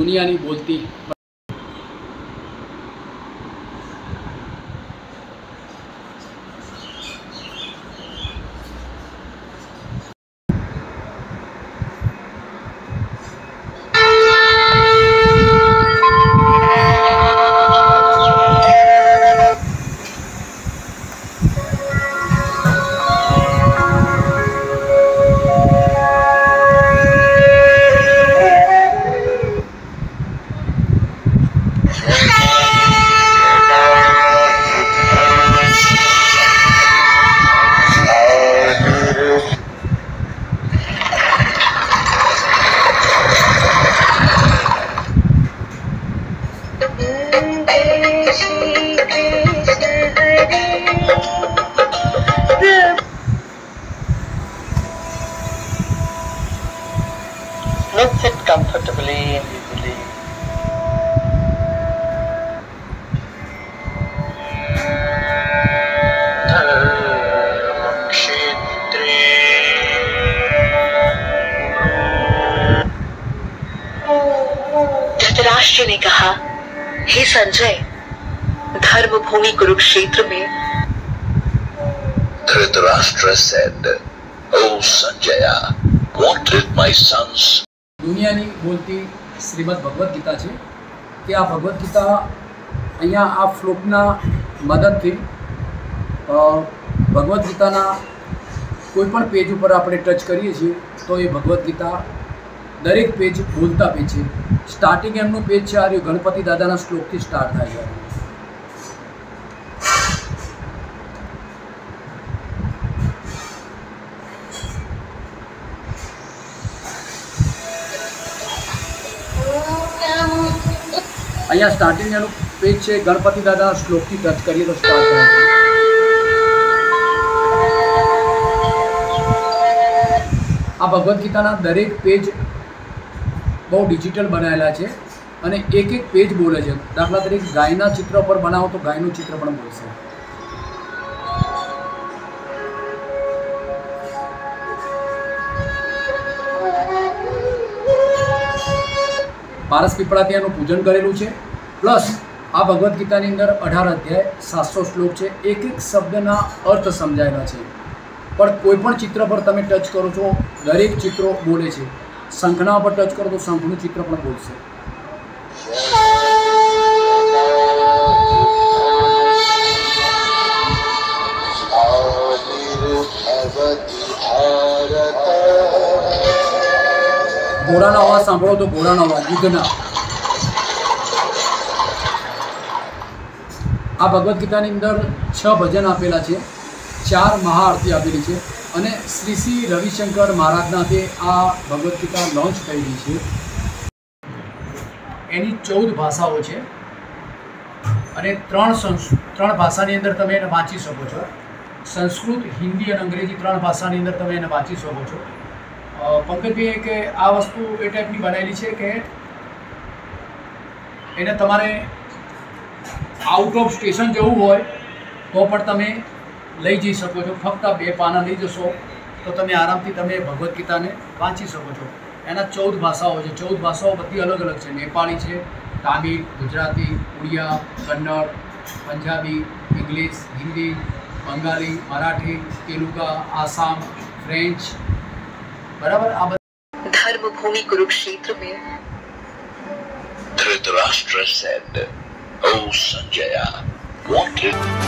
दुनिया नहीं बोलती। Let's sit comfortably and easily. Dhritarashtra ने कहा, हे संजय, धर्मभूमि कुरुक्षेत्र में। Dhritarashtra said, Oh Sanjaya, won't it my sons? दुनिया नहीं बोलती श्रीमद् भगवद्गीता है कि आ भगवद्गीता अहींया आ श्लोकना मददथी भगवद्गीताना कोईपण पेज पर आपणे टच करीए छीए तो ये भगवद्गीता दरेक पेज बोलता पेज है। स्टार्टिंग एमनो पेज है आर्यो गणपति दादाना श्लोकथी स्टार्ट थाय छे। अहीं स्टार्टिंग एनु पेज छे गणपति दादा श्लोक की टच करिए तो स्टार्ट आ भगवद्गीताना दरेक पेज बहुत डिजिटल बनायेला है और एक एक पेज बोले है। दाखला तरीके गायना चित्र पर बनाओ तो गायनु चित्र पण बोलशे। पारस पीपड़ा त्यानु पूजन करेलू है। प्लस आ भगवद्गीता अंदर 18 अध्याय 700 श्लोक है। एक एक शब्दना अर्थ समझाया है पर कोईपण चित्र पर तमे टच करो तो दरेक चित्रों बोले है। शंखना पर टच करो तो शंखनु चित्र पण बोलशे। घोड़ा ना अवाज सांभळो तो घोड़ा ना अवाज युद्धना। आ भगवद्गीता नी अंदर 6 भजन आपेला है, 4 महाआरती आपेली है और श्री श्री रवि शंकर महाराजना आ भगवद्गीता लॉन्च करेली है। एनी 14 भाषाओं है और 3 भाषा अंदर तमे एने वाँची सको छो। संस्कृत, हिंदी और अंग्रेजी 3 भाषा अंदर तमे एने वाँची सको छो। पंकज भाई कि आ वस्तु ए टाइप की बनायेली है कि एने तमारे आउट ऑफ स्टेशन जवू हो तो पण तमे लई जई सको छो। फक्त 2 पाना लई जशो तो तमे आरामथी तमे भगवद्गीता ने वाँची सको छो। एना 14 भाषाओं है, 14 भाषाओं बधी अलग अलग है। नेपाळी है, तमिल, गुजराती, उड़िया, कन्नड़, पंजाबी, इंग्लिश, हिंदी, बंगाली, मराठी, तेलुगा, आसाम, फ्रेंच, बराबर। धर्मभूमि कुरुक्षेत्र में Dhritarashtra said, Oh Sanjaya, what did